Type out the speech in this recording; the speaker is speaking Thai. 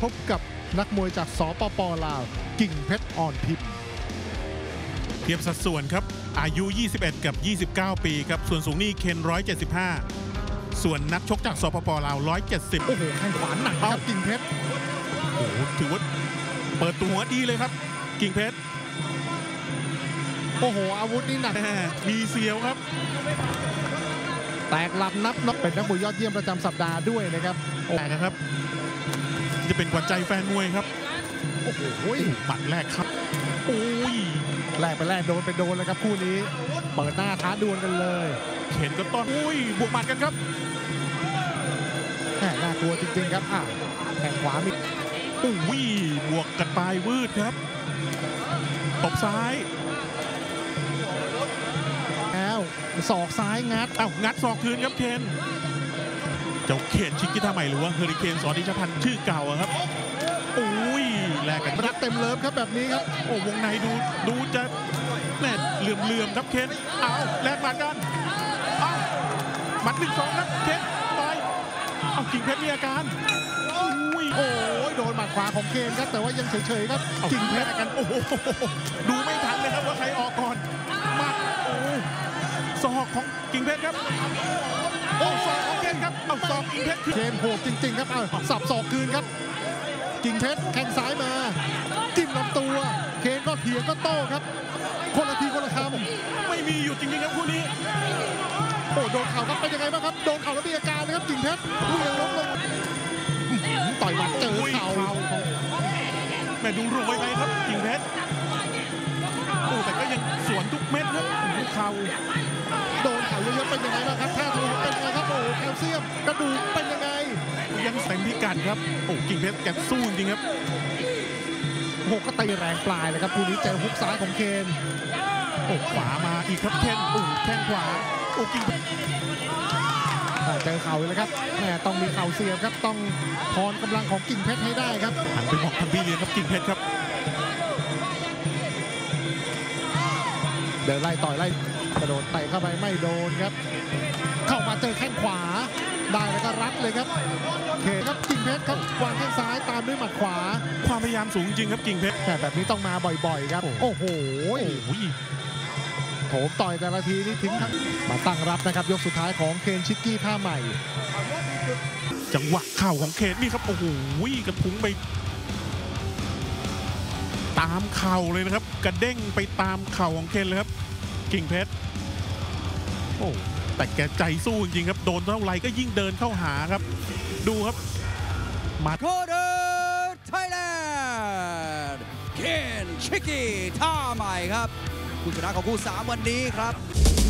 พบกับนักมวยจากสปป.ลาวกิ่งเพชรอ่อนพิมพ์เทียบสัดส่วนครับอายุ21กับ29ปีครับส่วนสูงนี่เคน175ส่วนนักชกจากสปป.ลาว170โอ้โหแข้งขวาหนักครับกิ่งเพชรโอ้โหถือว่าเปิดตัวดีเลยครับกิ่งเพชรโอ้โหอาวุธนี่หนักมีเสียวครับแตกหลับนับน็อกเป็นนักมวยยอดเยี่ยมประจำสัปดาห์ด้วยนะครับแตกนะครับจะเป็นขวัญใจแฟนมวยครับโอ้โหปัดแรกครับโอ้ยแรกไปแรกโดนไปโดนเลยครับคู่นี้เปิดหน้าท้าดวลกันเลยเห็นก็ต้นอุ้ยบวกหมัดกันครับแหมน่ากลัวจริงๆครับแข่งขวามีอุ้ยบวกกันปลายวืดครับตบซ้ายแล้วศอกซ้ายงัดงัดศอกคืนครับเคนเจ้าเคนชิกกี้ท่าใหม่หรือว่าเฮอริเคนสอนนิชพันธ์ชื่อเก่าครับอุ้ยแลกกันรักเต็มเลิฟครับแบบนี้ครับโอ้วงในดูจะแน่เหลื่อมครับเคนแลกมากันมัด1-2ครับเคนต่อยกิ่งเพชรมีอาการอุ้ยโอ้ยโดนหมัดขวาของเคนครับแต่ว่ายังเฉยๆครับกิ่งเพชรกันโอ้โหดูไม่ทันเลยครับว่าใครออกก่อนศอกของกิ่งเพชรครับโอ้ศอกของเคนครับศอกกิ่งเพชรเคนโหดจริงๆครับสับศอกคืนครับกิ่งเพชรแข้งซ้ายมาจิ้มลำตัวเคนก็เถียงก็โต้ครับคนละทีคนละคำไม่มีหยุดจริงๆครับคู่นี้โอ้โดนเข่าครับเป็นยังไงบ้างครับโดนเข่าแล้วมีอาการนะครับกิ่งเพชรเวียงล้มลงต่อยหมัดเจอเข่าแม่ดูรวยไปครับกิ่งเพชรแต่ก็ยังสวนทุกเม็ดครับเข่าโดนเข่าเยอะๆเป็นยังไงบ้างครับท่าทางเป็นยังไงครับโอ้แคลเซียมกระดูกเป็นยังไงยังเต็มพิกัดครับโอ้กิ่งเพชรแกสู้จริงครับโหก็ตีแรงปลายเลยครับคู่นี้เจอฮุกซ้ายของเคนโอ้ขวามาอีกครับเคนโอ้แข้งขวาโอ้กิ่งเพชรเจอเข่าเลยครับแหมต้องมีเข่าเสียบครับต้องพรกำลังของกิ่งเพชรให้ได้ครับหันไปมองทำพี่เลี้ยงครับกิ่งเพชรครับเดินไล่ต่อยไล่กระโดดเตะเข้าไปไม่โดนครับเข้ามาเจอแข้งขวาได้แล้วก็รัดเลยครับเคนครับกิ่งเพชรครับวางแข้งซ้ายตามด้วยหมัดขวาความพยายามสูงจริงครับกิ่งเพชรแต่แบบนี้ต้องมาบ่อยๆครับโอ้โหโถมต่อยแต่ละทีนี่ทิ้งทั้งมาตั้งรับนะครับยกสุดท้ายของเคนชิกกี้ท่าใหม่จังหวะเข่าของเคนนี่ครับโอ้โหกระทุ้งไปตามเข่าเลยนะครับกระเด้งไปตามเข่าของเคนเลยครับกิ่งเพชรโอ้แต่แกใจสู้จริงครับโดนเท่าไรก็ยิ่งเดินเข้าหาครับดูครับมาโคเดอร์ไทยแลนด์เคนชิกกี้ท่าใหม่ครับผู้ชนะของคู่3วันนี้ครับ